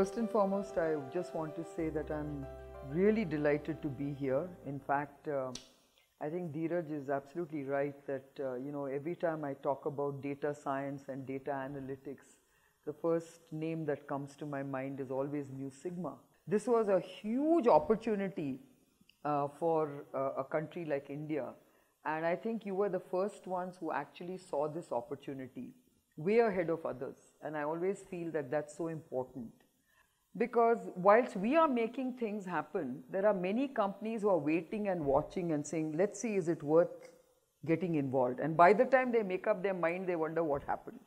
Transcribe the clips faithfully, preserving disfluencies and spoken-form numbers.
first and foremost, I just want to say that I'm really delighted to be here. In fact, uh, I think Dhiraj is absolutely right that, uh, you know, every time I talk about data science and data analytics, the first name that comes to my mind is always Mu Sigma. This was a huge opportunity uh, for uh, a country like India, and I think you were the first ones who actually saw this opportunity way ahead of others, and I always feel that that's so important. Because whilst we are making things happen, there are many companies who are waiting and watching and saying, let's see, is it worth getting involved? And by the time they make up their mind, they wonder what happened.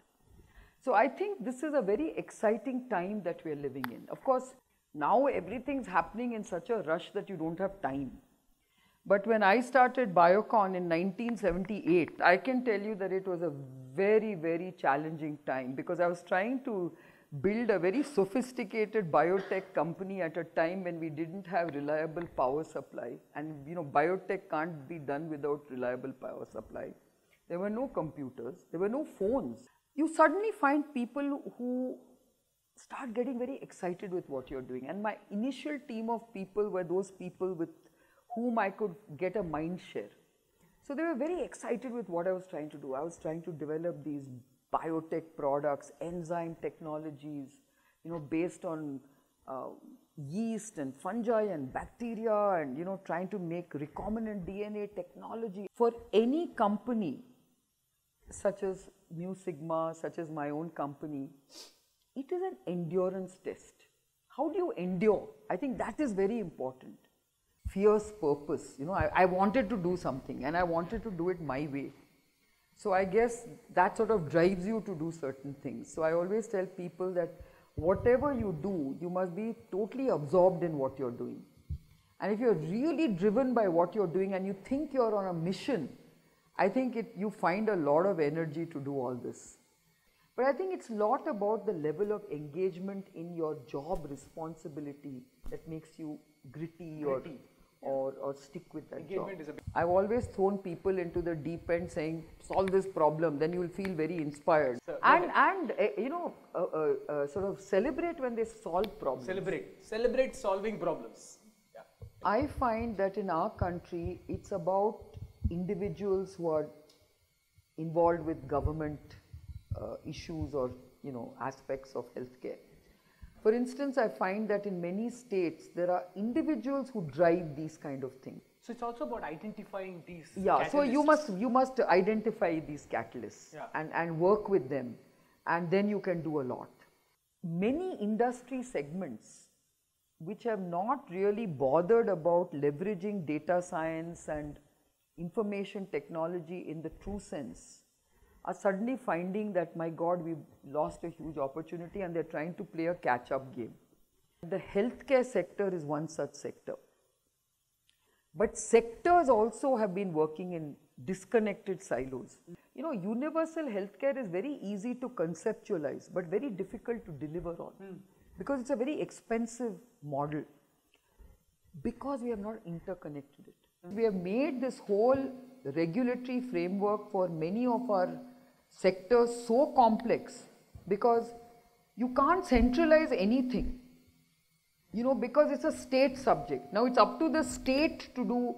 So I think this is a very exciting time that we're living in. Of course, now everything's happening in such a rush that you don't have time. But when I started Biocon in nineteen seventy-eight, I can tell you that it was a very, very challenging time, because I was trying to build a very sophisticated biotech company at a time when we didn't have reliable power supply. And you know, biotech can't be done without reliable power supply. There were no computers, there were no phones. You suddenly find people who start getting very excited with what you're doing. And my initial team of people were those people with whom I could get a mind share. So they were very excited with what I was trying to do. I was trying to develop these biotech products, enzyme technologies, you know, based on uh, yeast and fungi and bacteria, and, you know, trying to make recombinant D N A technology. For any company, such as Mu Sigma, such as my own company, it is an endurance test. How do you endure? I think that is very important. Fierce purpose. You know, I, I wanted to do something, and I wanted to do it my way. So I guess that sort of drives you to do certain things. So I always tell people that whatever you do, you must be totally absorbed in what you're doing. And if you're really driven by what you're doing and you think you're on a mission, I think it, you find a lot of energy to do all this. But I think it's a lot about the level of engagement in your job responsibility that makes you gritty, gritty. or... Or, or stick with that engagement job. Is a I've always thrown people into the deep end saying, solve this problem, then you'll feel very inspired. Sir, and, and uh, you know, uh, uh, uh, sort of celebrate when they solve problems. Celebrate. Celebrate solving problems. Yeah. I find that in our country, it's about individuals who are involved with government uh, issues or, you know, aspects of healthcare. For instance, I find that in many states, there are individuals who drive these kind of things. So it's also about identifying these Yeah, catalysts. So you must, you must identify these catalysts yeah. and, and work with them, and then you can do a lot. Many industry segments which have not really bothered about leveraging data science and information technology in the true sense are suddenly finding that, my God, we've lost a huge opportunity, and they're trying to play a catch-up game. The healthcare sector is one such sector. But sectors also have been working in disconnected silos. You know, universal healthcare is very easy to conceptualize, but very difficult to deliver on, mm. because it's a very expensive model, because we have not interconnected it. Mm. We have made this whole regulatory framework for many of our sector so complex, because you can't centralize anything, you know, because it's a state subject. Now it's up to the state to do,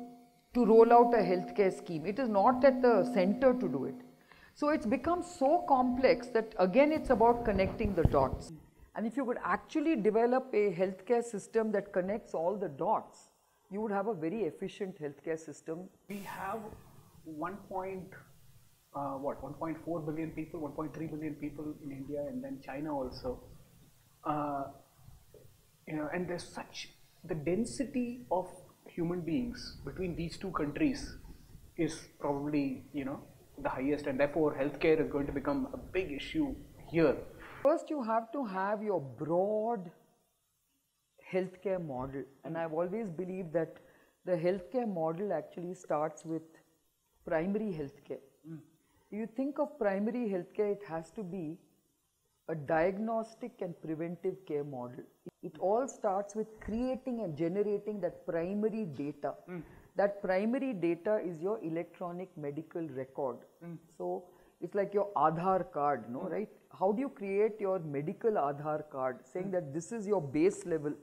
to roll out a healthcare scheme. It is not at the center to do it. So it's become so complex that again it's about connecting the dots. And if you could actually develop a healthcare system that connects all the dots, you would have a very efficient healthcare system. We have one point, uh, what, one point four billion people, one point three billion people in India, and then China also. Uh, you know, and there's such, the density of human beings between these two countries is probably, you know, the highest, and therefore healthcare is going to become a big issue here. First, you have to have your broad healthcare model, and I've always believed that the healthcare model actually starts with primary healthcare. Mm. If you think of primary healthcare, it has to be a diagnostic and preventive care model. It all starts with creating and generating that primary data. Mm. That primary data is your electronic medical record. Mm. So it's like your Aadhaar card, no, right? How do you create your medical Aadhaar card saying that this is your base level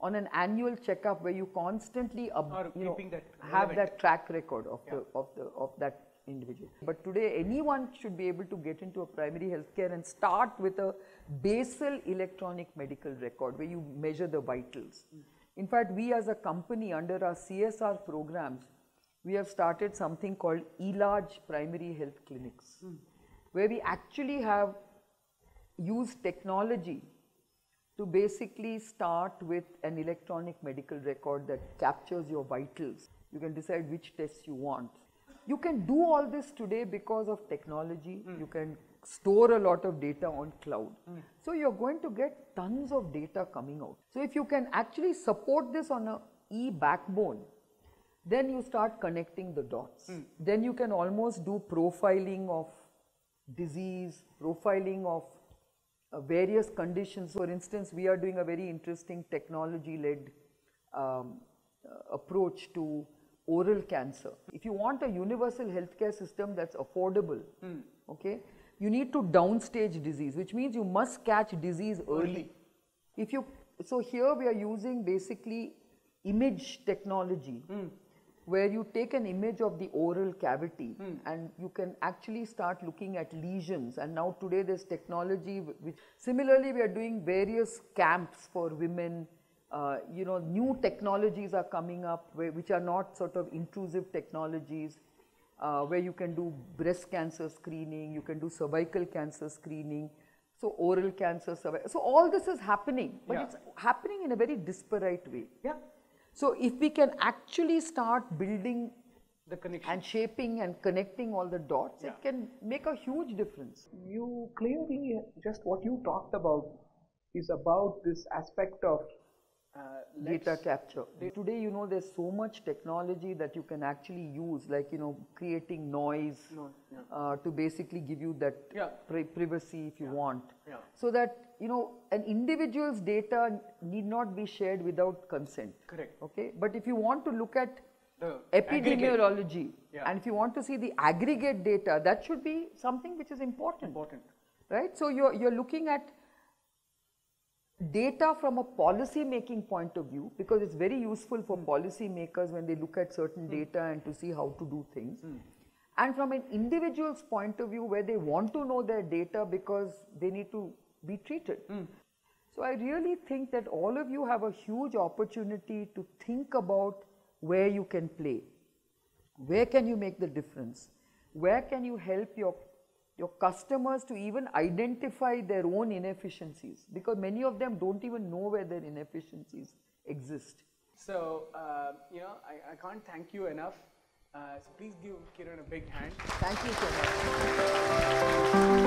on an annual checkup where you constantly up, you know, that have that track record of, yeah. the, of, the, of that individual. But today anyone should be able to get into a primary healthcare and start with a basal electronic medical record where you measure the vitals. Mm. In fact, we as a company under our C S R programs, we have started something called Elaj Primary Health Clinics, mm. where we actually have used technology to basically start with an electronic medical record that captures your vitals. You can decide which tests you want. You can do all this today because of technology. Mm. You can store a lot of data on cloud. Mm. So you're going to get tons of data coming out. So if you can actually support this on a e-backbone, then you start connecting the dots. Mm. Then you can almost do profiling of disease, profiling of uh, various conditions. For instance, we are doing a very interesting technology-led um, uh, approach to oral cancer. If you want a universal healthcare system that's affordable, mm. okay, you need to downstage disease, which means you must catch disease early. early. If you so here we are using basically image technology, mm. where you take an image of the oral cavity, mm. and you can actually start looking at lesions. And now today there's technology which similarly we are doing various camps for women. Uh, you know, new technologies are coming up where, which are not sort of intrusive technologies, uh, where you can do breast cancer screening, you can do cervical cancer screening, so oral cancer, so all this is happening, but yeah. it's happening in a very disparate way. Yeah. So if we can actually start building the connection and shaping and connecting all the dots, yeah. it can make a huge difference. You clearly, just what you talked about is about this aspect of Uh, data capture. Today, you know, there's so much technology that you can actually use, like, you know, creating noise no, yeah. uh, to basically give you that yeah. pri privacy if you yeah. want. Yeah. So that, you know, an individual's data need not be shared without consent. Correct. Okay. But if you want to look at the epidemiology yeah. and if you want to see the aggregate data, that should be something which is important. Important. Right. So you're, you're looking at data from a policy making point of view, because it's very useful for policy makers when they look at certain mm. data and to see how to do things, mm. and from an individual's point of view where they want to know their data because they need to be treated. Mm. So I really think that all of you have a huge opportunity to think about where you can play, where can you make the difference, where can you help your your customers to even identify their own inefficiencies, because many of them don't even know where their inefficiencies exist. So, uh, you know, I, I can't thank you enough. Uh, so please give Kiran a big hand. Thank you so much.